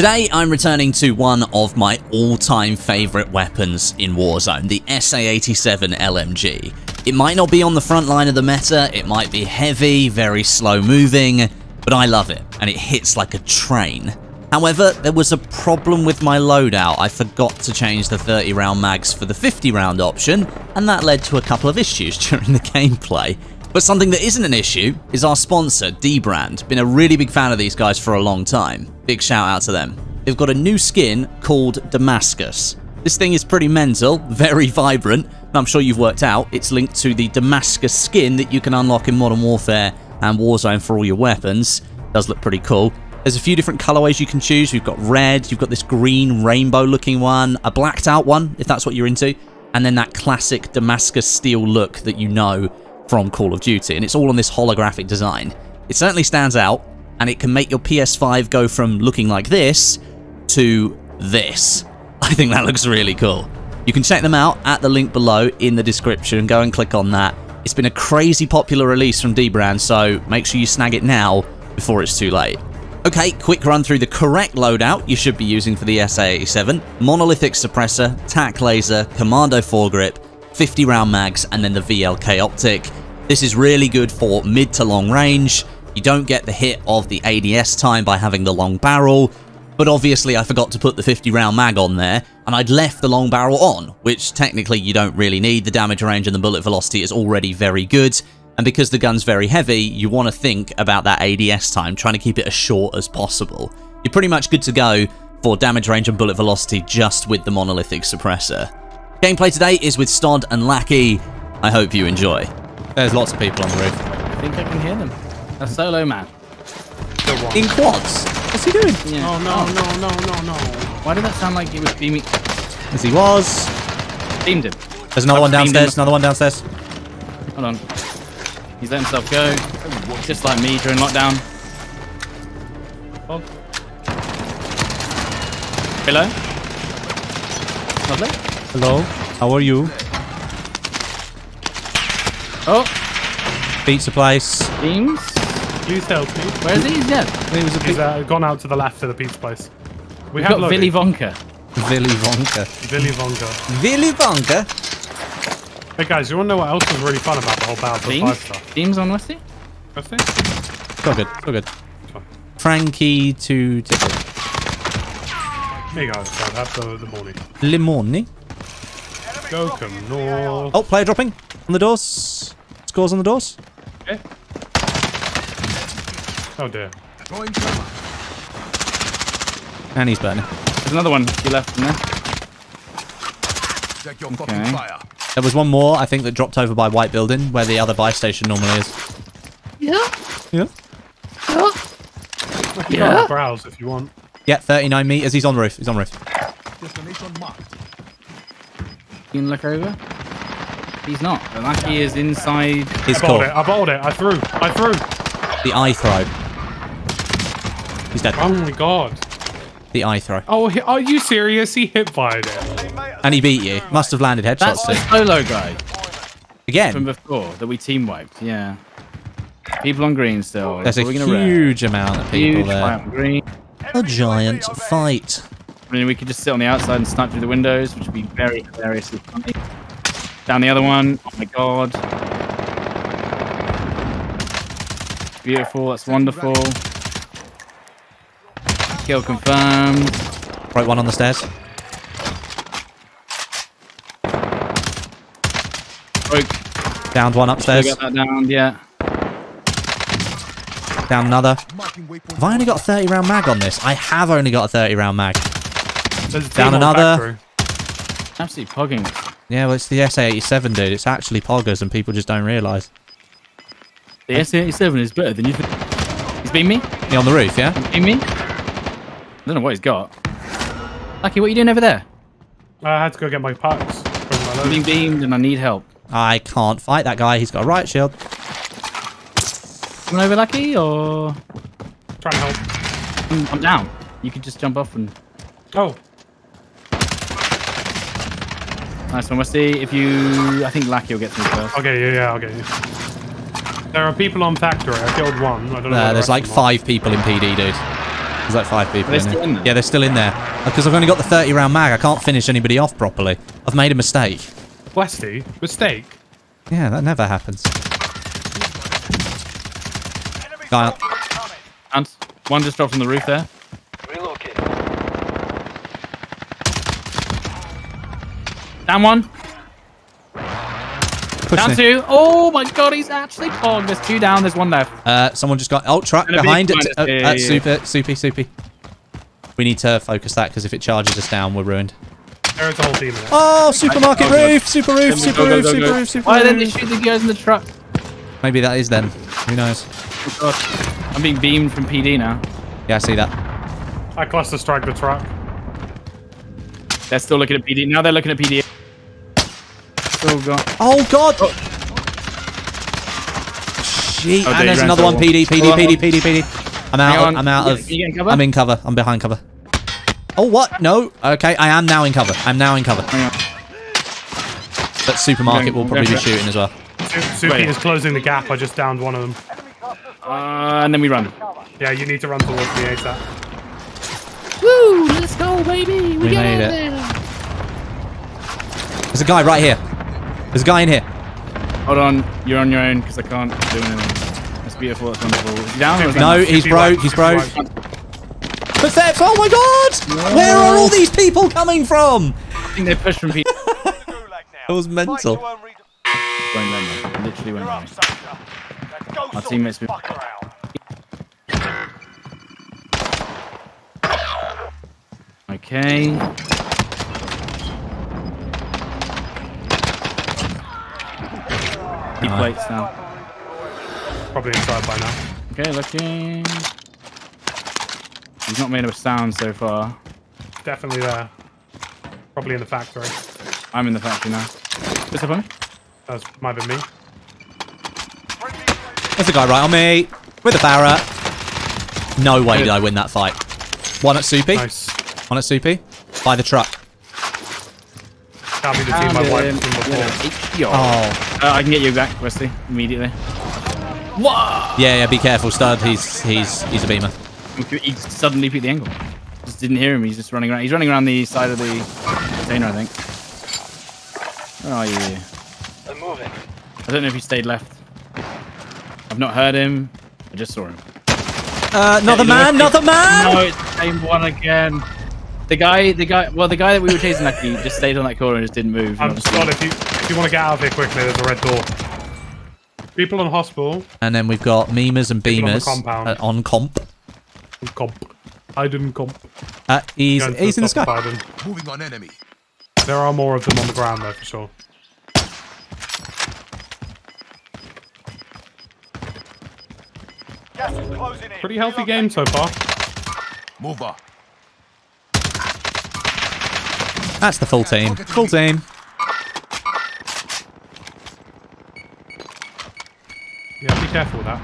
Today, I'm returning to one of my all-time favourite weapons in Warzone, the SA87 LMG. It might not be on the front line of the meta, it might be heavy, very slow-moving, but I love it, and it hits like a train. However, there was a problem with my loadout. I forgot to change the 30-round mags for the 50-round option, and that led to a couple of issues during the gameplay. But something that isn't an issue is our sponsor, dbrand. Been a really big fan of these guys for a long time. Big shout out to them. They've got a new skin called Damascus. This thing is pretty mental, very vibrant, and I'm sure you've worked out it's linked to the Damascus skin that you can unlock in Modern Warfare and Warzone for all your weapons. It does look pretty cool. There's a few different colorways you can choose. You've got red, you've got this green rainbow looking one, a blacked out one if that's what you're into, and then that classic Damascus steel look that you know from Call of Duty, and it's all on this holographic design. It certainly stands out, and it can make your PS5 go from looking like this to this. I think that looks really cool. You can check them out at the link below in the description. Go and click on that. It's been a crazy popular release from dbrand, so make sure you snag it now before it's too late. Okay, quick run through the correct loadout you should be using for the SA87. Monolithic suppressor, tac laser, commando foregrip, 50-round mags, and then the VLK optic. This is really good for mid to long range. You don't get the hit of the ADS time by having the long barrel, but obviously I forgot to put the 50-round mag on there, and I'd left the long barrel on, which technically you don't really need. The damage range and the bullet velocity is already very good, and because the gun's very heavy, you want to think about that ADS time, trying to keep it as short as possible. You're pretty much good to go for damage range and bullet velocity just with the monolithic suppressor. Gameplay today is with Stodeh and Lackey. I hope you enjoy. There's lots of people on the roof. I think I can hear them. A solo man. In quads? What's he doing? Yeah. Oh, no, oh, no, no, no, no. Why did that sound like he was beaming? As he was. Beamed him. There's another one downstairs, another one downstairs. Hold on. He's let himself go. Just like me during lockdown. Fog. Hello? Lovely. Hello, how are you? Oh! Pizza place. Beans? Please help me. Where is he? He's dead. He's gone out to the left to the pizza place. We've got Willy Wonka. Willy Wonka. Willy Wonka. Willy Wonka? Hey guys, you want to know what else was really fun about the whole Battlefield 5 stuff? Beams on Westy? Westy? It's all good, it's all good. Frankie to tickle. There you go, so that's the morning. Le morning. No. Oh, player dropping on the doors. Scores on the doors. Okay. Oh dear. And he's burning. There's another one to your left in there. Okay. There was one more, I think, that dropped over by White Building, where the other buy station normally is. Yeah. Yeah. Yeah. You can browse if you want. Yeah, 39 meters. He's on the roof. He's on the roof. Destination marked. You can look over. He's not. The Lackey is inside. He's caught. I bottled it. I threw. I threw. The eye throw. He's dead. Oh my god. The eye throw. Oh, are you serious? He hit fired it. And he beat you. Must have landed headshots. That's the solo guy. Again. From before that we team wiped. Yeah. People on green still. There's a huge amount of people there. Green. A giant fight. I mean, we could just sit on the outside and snipe through the windows, which would be very hilariously funny. Down the other one. Oh my god. Beautiful. That's wonderful. Kill confirmed. Right one on the stairs. Broke. Downed one upstairs. Got that downed, yeah. Down another. Have I only got a 30-round mag on this? I have only got a 30-round mag. Down another. Absolutely pogging. Yeah, well, it's the SA87, dude. It's actually poggers, and people just don't realise. The SA87 is better than you think. He's beamed me? Yeah, on the roof, yeah? He's beamed me? I don't know what he's got. Lucky, what are you doing over there? I had to go get my packs. I'm being beamed, and I need help. I can't fight that guy. He's got a riot shield. Coming over, Lucky, or...? Trying to help. I'm down. You could just jump off and... Oh. Nice one, Westy. If you... I think Lackey will get through first. I'll get you, yeah, I'll get you. There are people on Factory. I killed one. I don't know. There's like 5 people in PD, dude. There's like 5 people in there. Yeah, they're still in there. Because I've only got the 30-round mag. I can't finish anybody off properly. I've made a mistake. Westy? Mistake? Yeah, that never happens. And one just dropped from the roof there. Relocate. Down one. Down two. Oh my god, he's actually pogged. There's 2 down, there's 1 left. Someone just got trapped behind it. Soupy. We need to focus that because if it charges us down, we're ruined. There's a whole team there. Oh, supermarket roof, super roof, super roof, super roof, super roof. Why didn't they shoot the guys in the truck? Maybe that is them. Who knows? Oh god. I'm being beamed from PD now. Yeah, I see that. I cluster strike the truck. They're still looking at PD. Now they're looking at PD. Oh god. Oh god! Oh. Shit. Oh, and there's another one. PD. I'm in cover. I'm behind cover. Oh what? No. Okay, I am now in cover. But supermarket will probably be shooting as well. Suki is closing the gap. I just downed one of them. And then we run. Yeah, you need to run towards the ASAP. Woo! Let's go, baby! We got it. There's a guy right here. There's a guy in here. Hold on. You're on your own because I can't do anything. That's beautiful. That's wonderful. Is he down? No, he's broke. He's broke. Percepts. Oh my god! No. Where are all these people coming from? I think they pushed from people. It was mental. Literally went down. Our teammates been okay. He plates now. Probably inside by now. Okay, looking. He's not made a sound so far. Definitely there. Probably in the factory. I'm in the factory now. What's up on me? That might have been me. There's a guy right on me with a Barrett. No way did I win that fight. One at Soupy. Nice. One at Soupy. By the truck. Can't be the team my wife before. Oh. I can get you back, Wesley, immediately. Whoa! Yeah, yeah, be careful, Stodeh. He's a beamer. He suddenly beat the angle. Just didn't hear him. He's just running around. He's running around the side of the container, I think. Where are you? Moving. I don't know if he stayed left. I've not heard him. I just saw him. Another man! No, it's the same one again. The guy that we were chasing, Lackey, just stayed on that corner and just didn't move. I'm just if you want to get out of here quickly, there's a red door. People on hospital. And then we've got memers and beamers on comp. I didn't comp. He's in the sky. Moving on enemy. There are more of them on the ground though, for sure. Pretty healthy game so far. Move up. That's the full team. Full team. Yeah, be careful with that.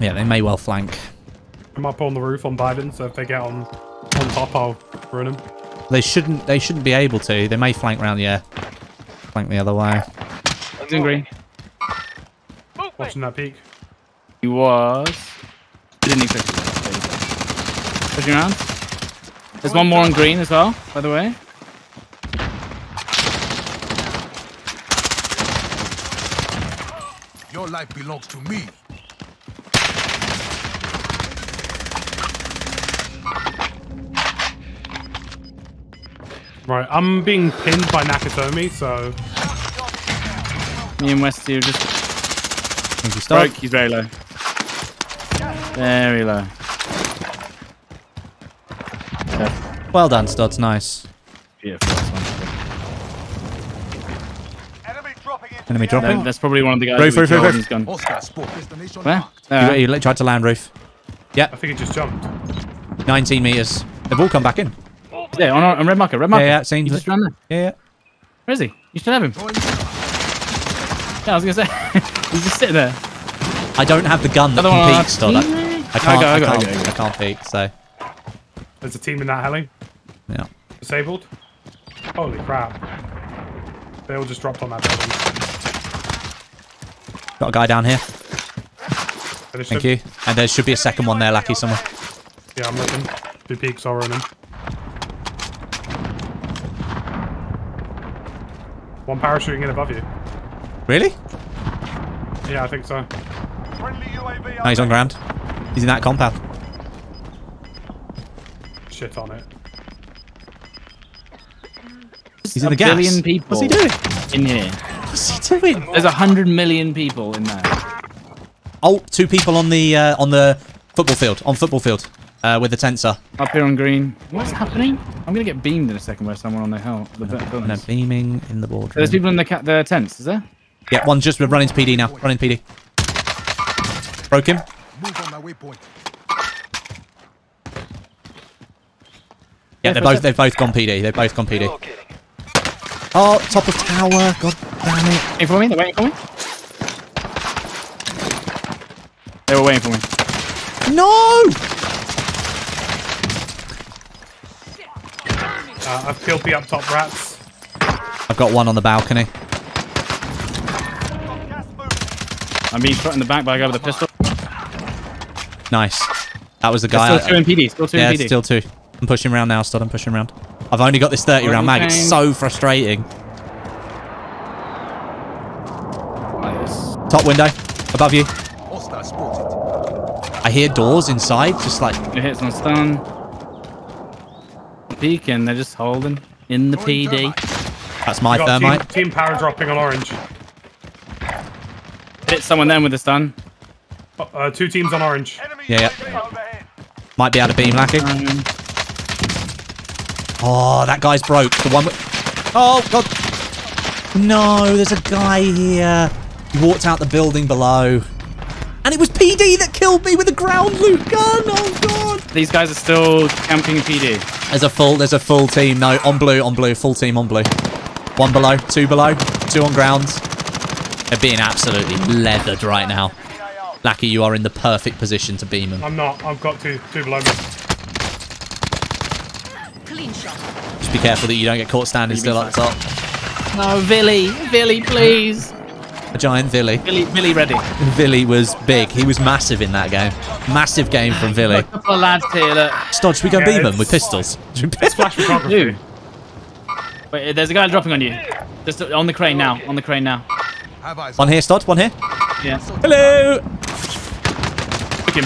Yeah, they may well flank. I'm up on the roof on Biden, so if they get on top, I'll ruin them. They shouldn't be able to. They may flank round the air. Flank the other way. Doing green. Watching that peak. He was. Didn't expect it. Pushing around. There's one more on green as well, by the way. Your life belongs to me. Right, I'm being pinned by Nakatomi, so. Me and Westy are just. Broke. He's very low. Very low. Okay. Well done, Stodeh. Nice. Beautiful. Enemy dropping. That's probably one of the guys. Roof. Gone. Where? You tried to land roof. Yeah. I think it just jumped. 19 meters. They've all come back in. Yeah, on red marker. Yeah, seen. Just ran there. Yeah. Where is he? You should have him. Yeah, I was gonna say. He's just sitting there. I don't have the gun that can peek, Stodeh. I can't peek, so. There's a team in that alley. Yeah. Disabled. Holy crap. They all just dropped on that building. Got a guy down here. Finish him. Thank you. And there should be a second one there, Lackey, somewhere. Yeah, I'm looking. Two peaks, I'll run him. One parachuting in above you. Really? Yeah, I think so. No, he's on ground. He's in that compound. Shit on it. He's in the gas. Billion people. What's he doing? In here. What's he doing? There's 100 million people in there. Oh, two people on the football field. On football field. With the tensor. Up here on green. What's happening? I'm going to get beamed in a second by someone on the hill. They're beaming in the boardroom. There's people in the tents, is there? Yeah, one's just running to PD now. Running to PD. Broke him. Move on my waypoint. Yeah, they've both gone PD. They've both gone PD. Oh, top of tower. God damn it. Waiting for me? They're waiting for me? They were waiting for me. No! I've killed the up top rats. I've got one on the balcony. I'm being shot in the back by a guy with a pistol. Nice. That was the guy. Still two in PD. Still two in PD. Yeah, still two. I'm pushing around now, Stod. I'm pushing around. I've only got this 30-round mag. It's so frustrating. Nice. Top window. Above you. I hear doors inside. Just like... It hits on stun. Beacon, they're just holding in the PD. Thermite. That's my thermite. Team power dropping on orange. Hit someone then with a stun. Two teams on orange. Yeah. Might be able to beam Lackey. Oh, that guy's broke. The one. Oh God. No, there's a guy here. He walked out the building below. And it was PD that killed me with a ground loot gun. Oh God. These guys are still camping PD. There's a full team. No, on blue, full team on blue. One below, two on ground. They're being absolutely leathered right now. Lackey, you are in the perfect position to beam them. I'm not. I've got two below me. Clean shot. Just be careful that you don't get caught standing still up top. No, Villy, Villy, please. A giant Villy. Villy ready. Villy was big. He was massive in that game. Massive game from Villy. A couple of lads here, look. Stod, should we go beam him with pistols? It's flash photography. Wait, there's a guy dropping on you. Just on the crane now. On the crane now. One here, Stod. One here. Yeah. Hello. Pick him.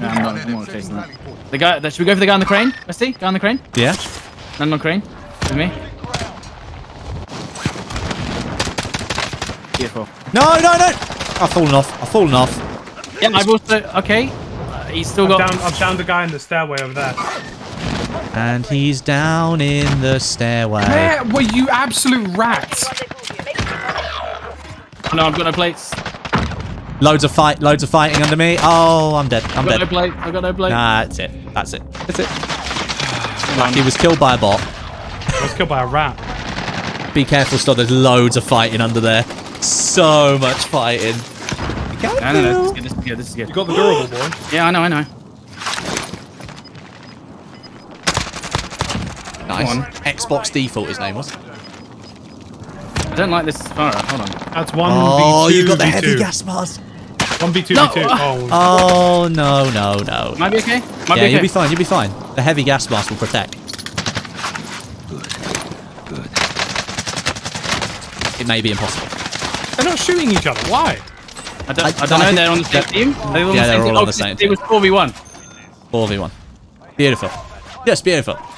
No, I'm not chasing that. The guy, should we go for the guy on the crane? Let's see, guy on the crane. Yeah. None on crane. With me. Beautiful. No. I've fallen off. Yeah, I've also, okay. He's still got... I've downed the guy in the stairway over there. And he's down in the stairway. Where were you absolute rats? No, I've got no plates. Loads of fighting under me. Oh, I'm dead. I've got no plate. Nah, that's it. Lackey was killed by a bot. I was killed by a rat. Be careful, Stod. There's loads of fighting under there. So much fighting. No. This is good. You got the durable boy. Yeah, I know. Nice. Come on. Xbox default, his name was. I don't like this. All right, hold on. That's one. Oh, V2, you got the heavy gas mask. 1v2v2. No. Oh, no. Might be okay. Might be okay. You'll be fine. The heavy gas mask will protect. Good. It may be impossible. They're not shooting each other. Why? I don't know. They're on the same team. They're all on the same team. It was 4v1. 4v1. Beautiful. Yes, beautiful.